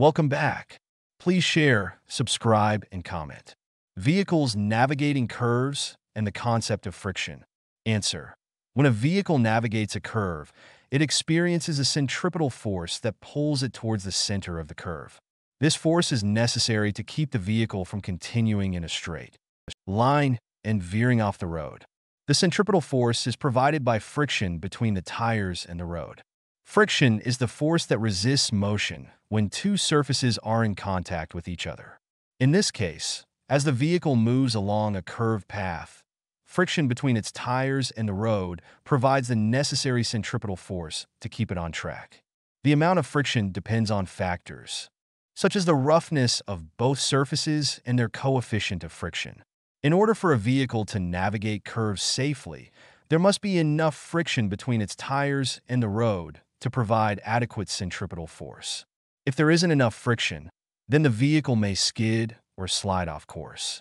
Welcome back. Please share, subscribe, and comment. Vehicles navigating curves and the concept of friction. Answer. When a vehicle navigates a curve, it experiences a centripetal force that pulls it towards the center of the curve. This force is necessary to keep the vehicle from continuing in a straight line and veering off the road. The centripetal force is provided by friction between the tires and the road. Friction is the force that resists motion when two surfaces are in contact with each other. In this case, as the vehicle moves along a curved path, friction between its tires and the road provides the necessary centripetal force to keep it on track. The amount of friction depends on factors, such as the roughness of both surfaces and their coefficient of friction. In order for a vehicle to navigate curves safely, there must be enough friction between its tires and the road to provide adequate centripetal force. If there isn't enough friction, then the vehicle may skid or slide off course.